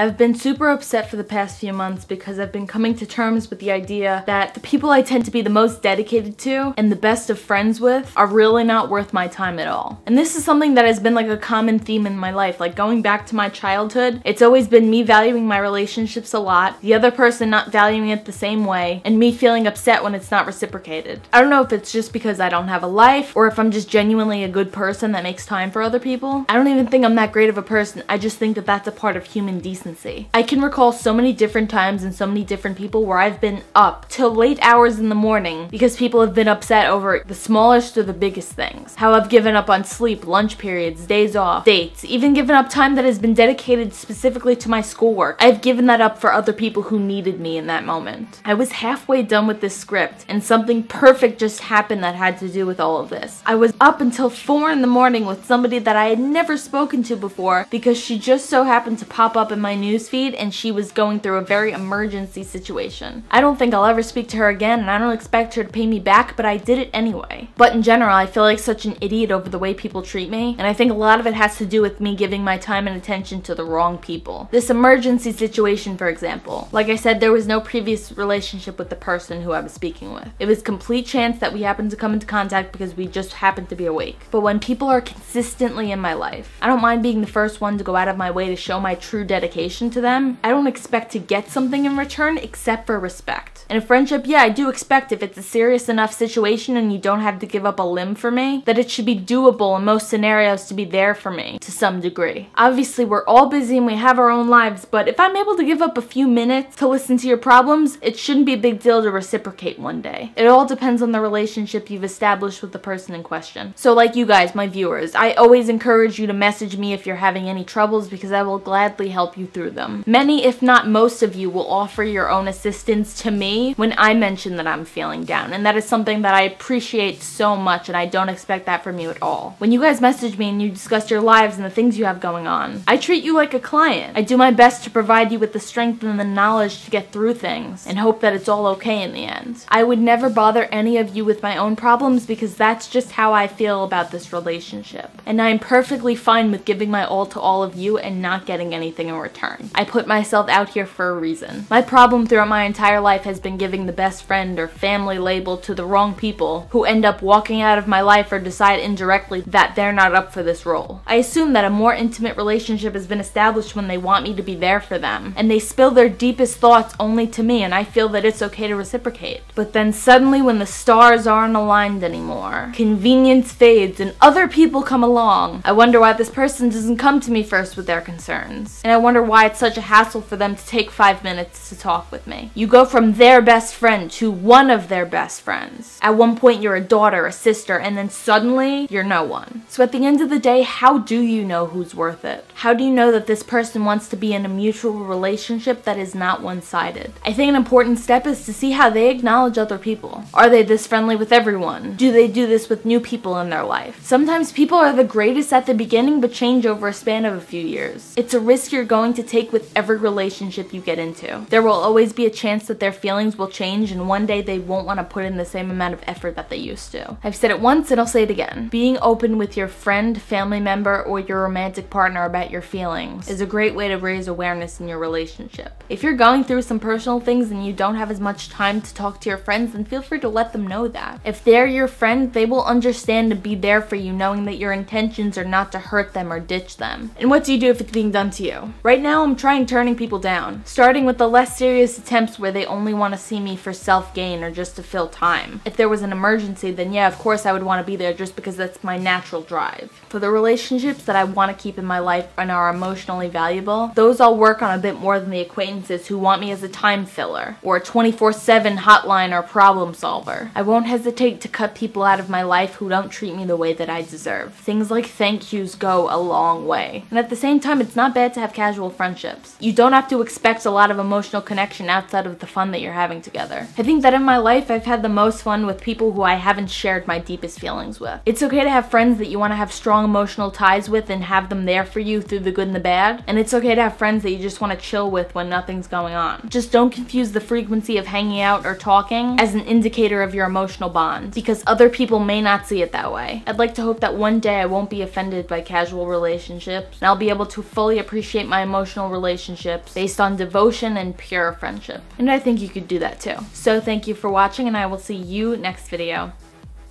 I've been super upset for the past few months because I've been coming to terms with the idea that the people I tend to be the most dedicated to and the best of friends with are really not worth my time at all. And this is something that has been like a common theme in my life. Like going back to my childhood, it's always been me valuing my relationships a lot, the other person not valuing it the same way, and me feeling upset when it's not reciprocated. I don't know if it's just because I don't have a life or if I'm just genuinely a good person that makes time for other people. I don't even think I'm that great of a person. I just think that that's a part of human decency. I can recall so many different times and so many different people where I've been up till late hours in the morning because people have been upset over the smallest or the biggest things. How I've given up on sleep, lunch periods, days off, dates, even given up time that has been dedicated specifically to my schoolwork. I've given that up for other people who needed me in that moment. I was halfway done with this script and something perfect just happened that had to do with all of this. I was up until 4 in the morning with somebody that I had never spoken to before because she just so happened to pop up in my newsfeed and she was going through a very emergency situation. I don't think I'll ever speak to her again and I don't expect her to pay me back, but I did it anyway. But in general, I feel like such an idiot over the way people treat me, and I think a lot of it has to do with me giving my time and attention to the wrong people. This emergency situation, for example. Like I said, there was no previous relationship with the person who I was speaking with. It was complete chance that we happened to come into contact because we just happened to be awake. But when people are consistently in my life, I don't mind being the first one to go out of my way to show my true dedication to them. I don't expect to get something in return except for respect. In a friendship, yeah, I do expect if it's a serious enough situation and you don't have to give up a limb for me, that it should be doable in most scenarios to be there for me to some degree. Obviously, we're all busy and we have our own lives, but if I'm able to give up a few minutes to listen to your problems, it shouldn't be a big deal to reciprocate one day. It all depends on the relationship you've established with the person in question. So like you guys, my viewers, I always encourage you to message me if you're having any troubles because I will gladly help you through them. Many, if not most of you, will offer your own assistance to me when I mention that I'm feeling down, and that is something that I appreciate so much and I don't expect that from you at all. When you guys message me and you discuss your lives and the things you have going on, I treat you like a client. I do my best to provide you with the strength and the knowledge to get through things and hope that it's all okay in the end. I would never bother any of you with my own problems because that's just how I feel about this relationship. And I'm perfectly fine with giving my all to all of you and not getting anything in return. I put myself out here for a reason. My problem throughout my entire life has been giving the best friend or family label to the wrong people who end up walking out of my life or decide indirectly that they're not up for this role. I assume that a more intimate relationship has been established when they want me to be there for them, and they spill their deepest thoughts only to me and I feel that it's okay to reciprocate. But then suddenly when the stars aren't aligned anymore, convenience fades and other people come along. I wonder why this person doesn't come to me first with their concerns, and I wonder why it's such a hassle for them to take 5 minutes to talk with me. You go from their best friend to one of their best friends. At one point you're a daughter, a sister, and then suddenly you're no one. So at the end of the day, how do you know who's worth it? How do you know that this person wants to be in a mutual relationship that is not one-sided? I think an important step is to see how they acknowledge other people. Are they this friendly with everyone? Do they do this with new people in their life? Sometimes people are the greatest at the beginning but change over a span of a few years. It's a risk you're going to take with every relationship you get into. There will always be a chance that their feelings will change and one day they won't want to put in the same amount of effort that they used to. I've said it once and I'll say it again. Being open with your friend, family member, or your romantic partner about your feelings is a great way to raise awareness in your relationship. If you're going through some personal things and you don't have as much time to talk to your friends, then feel free to let them know that. If they're your friend, they will understand and be there for you, knowing that your intentions are not to hurt them or ditch them. And what do you do if it's being done to you? Right now, I'm trying turning people down, starting with the less serious attempts where they only want to see me for self-gain or just to fill time. If there was an emergency, then yeah, of course I would want to be there just because that's my natural drive. For the relationships that I want to keep in my life and are emotionally valuable, those I'll work on a bit more than the acquaintances who want me as a time filler or a 24/7 hotline or problem solver. I won't hesitate to cut people out of my life who don't treat me the way that I deserve. Things like thank yous go a long way. And at the same time, it's not bad to have casual friendships. You don't have to expect a lot of emotional connection outside of the fun that you're having together. I think that in my life, I've had the most fun with people who I haven't shared my deepest feelings with. It's okay to have friends that you want to have strong emotional ties with and have them there for you through the good and the bad, and it's okay to have friends that you just want to chill with when nothing's going on. Just don't confuse the frequency of hanging out or talking as an indicator of your emotional bond, because other people may not see it that way. I'd like to hope that one day I won't be offended by casual relationships, and I'll be able to fully appreciate my emotional emotional relationships based on devotion and pure friendship. And I think you could do that too. So thank you for watching, and I will see you next video.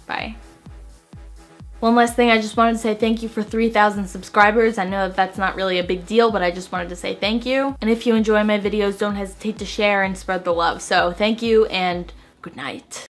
Bye. One last thing, I just wanted to say thank you for 3,000 subscribers. I know that that's not really a big deal, but I just wanted to say thank you. And if you enjoy my videos, don't hesitate to share and spread the love. So thank you and good night.